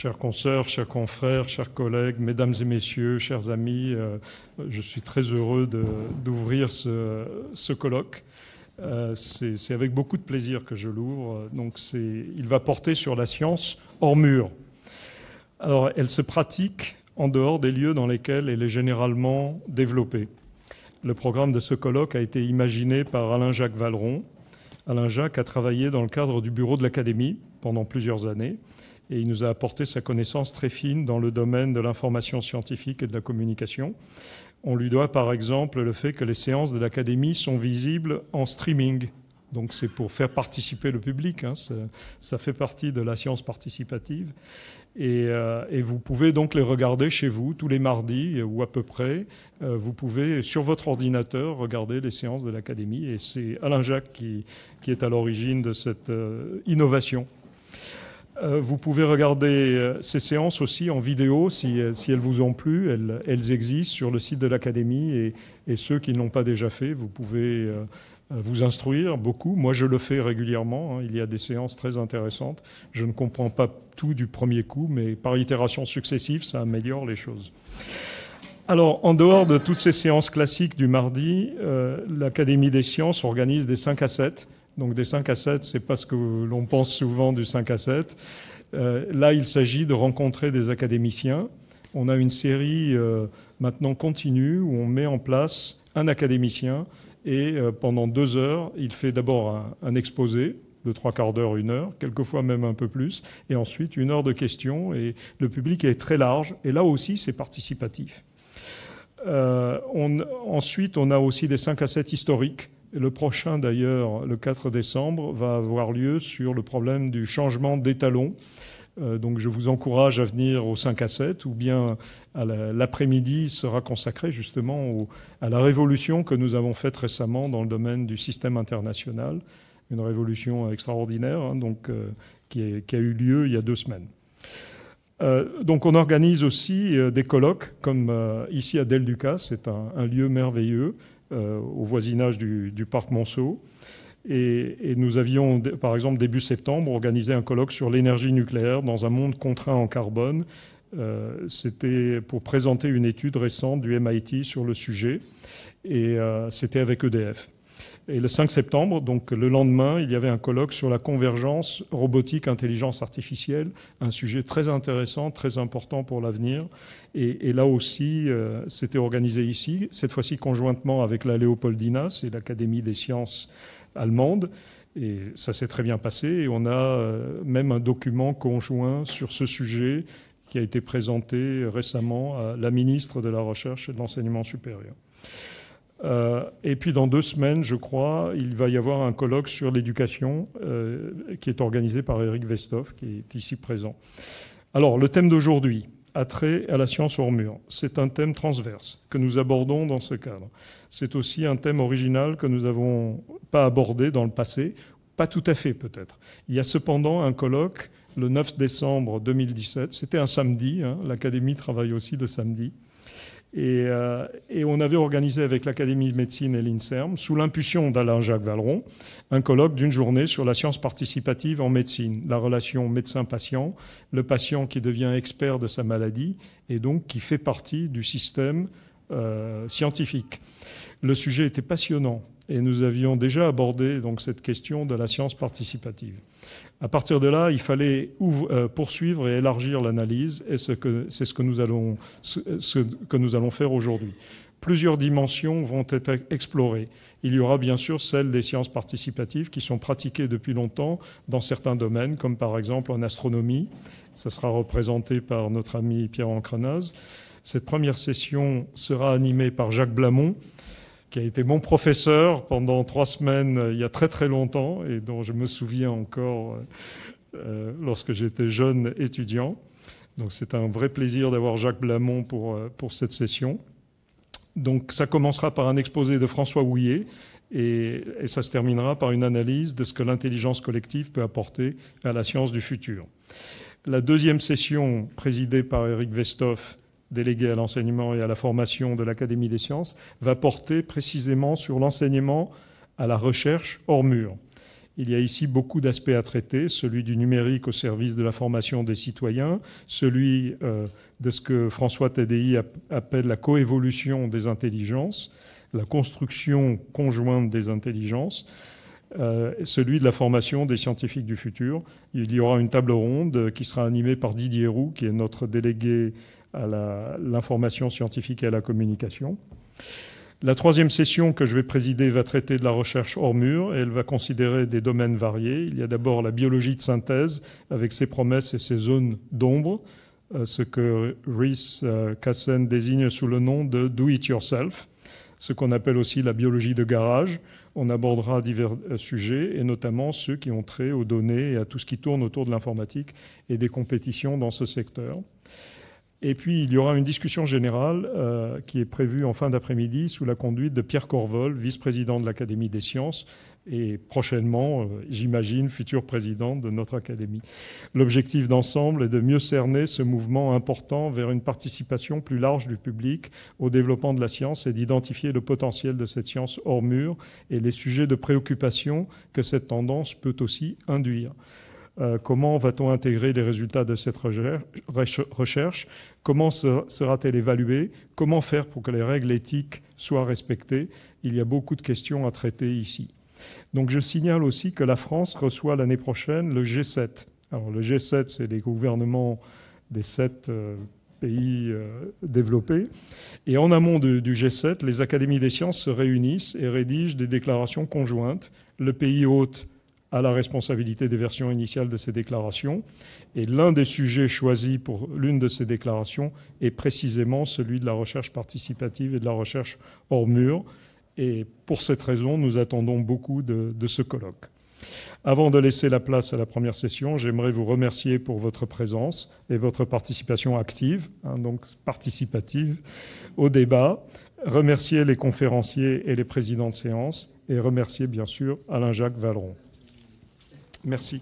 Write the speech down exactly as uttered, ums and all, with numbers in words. Chers consoeurs, chers confrères, chers collègues, mesdames et messieurs, chers amis, euh, je suis très heureux d'ouvrir ce, ce colloque. Euh, c'est avec beaucoup de plaisir que je l'ouvre. Donc, il va porter sur la science hors mur. Alors, elle se pratique en dehors des lieux dans lesquels elle est généralement développée. Le programme de ce colloque a été imaginé par Alain-Jacques Valeron. Alain-Jacques a travaillé dans le cadre du bureau de l'Académie pendant plusieurs années et il nous a apporté sa connaissance très fine dans le domaine de l'information scientifique et de la communication. On lui doit par exemple le fait que les séances de l'Académie sont visibles en streaming. Donc c'est pour faire participer le public, hein, ça, ça fait partie de la science participative. Et, euh, et vous pouvez donc les regarder chez vous tous les mardis ou à peu près. Euh, vous pouvez sur votre ordinateur regarder les séances de l'Académie et c'est Alain-Jacques qui, qui est à l'origine de cette euh, innovation. Euh, vous pouvez regarder euh, ces séances aussi en vidéo si, si elles vous ont plu. Elles, elles existent sur le site de l'Académie et, et ceux qui ne l'ont pas déjà fait, vous pouvez euh, vous instruire beaucoup. Moi, je le fais régulièrement. Il y a des séances très intéressantes. Je ne comprends pas tout du premier coup, mais par itération successive, ça améliore les choses. Alors, en dehors de toutes ces séances classiques du mardi, euh, l'Académie des sciences organise des cinq à sept. Donc, des cinq à sept, c'est pas ce que l'on pense souvent du cinq à sept. Euh, là, il s'agit de rencontrer des académiciens. On a une série euh, maintenant continue où on met en place un académicien. Et pendant deux heures, il fait d'abord un, un exposé de trois quarts d'heure, une heure, quelquefois même un peu plus, et ensuite une heure de questions. Et le public est très large. Et là aussi, c'est participatif. Euh, on, ensuite, on a aussi des cinq à sept historiques. Le prochain, d'ailleurs, le quatre décembre, va avoir lieu sur le problème du changement d'étalon. Donc je vous encourage à venir au cinq à sept ou bien l'après-midi sera consacré justement au, à la révolution que nous avons faite récemment dans le domaine du système international, une révolution extraordinaire hein, donc, euh, qui, est, qui a eu lieu il y a deux semaines. Euh, donc on organise aussi des colloques comme euh, ici à Del Duca, c'est un, un lieu merveilleux euh, au voisinage du, du parc Monceau. Et, et nous avions, par exemple, début septembre, organisé un colloque sur l'énergie nucléaire dans un monde contraint en carbone. Euh, c'était pour présenter une étude récente du M I T sur le sujet. Et euh, c'était avec E D F. Et le cinq septembre, donc le lendemain, il y avait un colloque sur la convergence robotique-intelligence artificielle, un sujet très intéressant, très important pour l'avenir. Et, et là aussi, euh, c'était organisé ici, cette fois-ci conjointement avec la Léopoldina, c'est l'Académie des sciences allemande, et ça s'est très bien passé. Et on a même un document conjoint sur ce sujet qui a été présenté récemment à la ministre de la Recherche et de l'Enseignement supérieur. Euh, et puis dans deux semaines, je crois, il va y avoir un colloque sur l'éducation euh, qui est organisé par Éric Westhof, qui est ici présent. Alors, le thème d'aujourd'hui, attrait à la science hors mur, c'est un thème transverse que nous abordons dans ce cadre. C'est aussi un thème original que nous n'avons pas abordé dans le passé, pas tout à fait peut-être. Il y a cependant un colloque le neuf décembre deux mille dix-sept, c'était un samedi, hein, l'Académie travaille aussi le samedi, et, euh, et on avait organisé avec l'Académie de médecine et l'INSERM, sous l'impulsion d'Alain-Jacques Valeron, un colloque d'une journée sur la science participative en médecine, la relation médecin-patient, le patient qui devient expert de sa maladie et donc qui fait partie du système Euh, scientifique. Le sujet était passionnant et nous avions déjà abordé donc, cette question de la science participative. À partir de là, il fallait euh, poursuivre et élargir l'analyse et c'est ce, ce, ce, ce que nous allons faire aujourd'hui. Plusieurs dimensions vont être explorées. Il y aura bien sûr celle des sciences participatives qui sont pratiquées depuis longtemps dans certains domaines, comme par exemple en astronomie. Ça sera représenté par notre ami Pierre-Ancrenaz. Cette première session sera animée par Jacques Blamont, qui a été mon professeur pendant trois semaines il y a très très longtemps et dont je me souviens encore euh, lorsque j'étais jeune étudiant. Donc c'est un vrai plaisir d'avoir Jacques Blamont pour, pour cette session. Donc ça commencera par un exposé de François Houillet et, et ça se terminera par une analyse de ce que l'intelligence collective peut apporter à la science du futur. La deuxième session, présidée par Éric Westhof, délégué à l'enseignement et à la formation de l'Académie des sciences, va porter précisément sur l'enseignement à la recherche hors mur. Il y a ici beaucoup d'aspects à traiter, celui du numérique au service de la formation des citoyens, celui euh, de ce que François Taddeï appelle la coévolution des intelligences, la construction conjointe des intelligences, euh, celui de la formation des scientifiques du futur. Il y aura une table ronde qui sera animée par Didier Roux, qui est notre délégué à l'information scientifique et à la communication. La troisième session que je vais présider va traiter de la recherche hors mur et elle va considérer des domaines variés. Il y a d'abord la biologie de synthèse avec ses promesses et ses zones d'ombre, ce que Chris Casen désigne sous le nom de « do it yourself », ce qu'on appelle aussi la biologie de garage. On abordera divers sujets et notamment ceux qui ont trait aux données et à tout ce qui tourne autour de l'informatique et des compétitions dans ce secteur. Et puis, il y aura une discussion générale euh, qui est prévue en fin d'après-midi sous la conduite de Pierre Corvol, vice-président de l'Académie des sciences et prochainement, euh, j'imagine, futur président de notre Académie. L'objectif d'ensemble est de mieux cerner ce mouvement important vers une participation plus large du public au développement de la science et d'identifier le potentiel de cette science hors mur et les sujets de préoccupation que cette tendance peut aussi induire. Comment va-t-on intégrer les résultats de cette recherche? Comment sera-t-elle évaluée? Comment faire pour que les règles éthiques soient respectées? Il y a beaucoup de questions à traiter ici. Donc je signale aussi que la France reçoit l'année prochaine le G sept. Alors le G sept, c'est les gouvernements des sept euh, pays euh, développés. Et en amont de, du G sept, les académies des sciences se réunissent et rédigent des déclarations conjointes. Le pays hôte à la responsabilité des versions initiales de ces déclarations. Et l'un des sujets choisis pour l'une de ces déclarations est précisément celui de la recherche participative et de la recherche hors mur. Et pour cette raison, nous attendons beaucoup de, de ce colloque. Avant de laisser la place à la première session, j'aimerais vous remercier pour votre présence et votre participation active, hein, donc participative, au débat. Remercier les conférenciers et les présidents de séance et remercier bien sûr Alain-Jacques Valeron. Merci.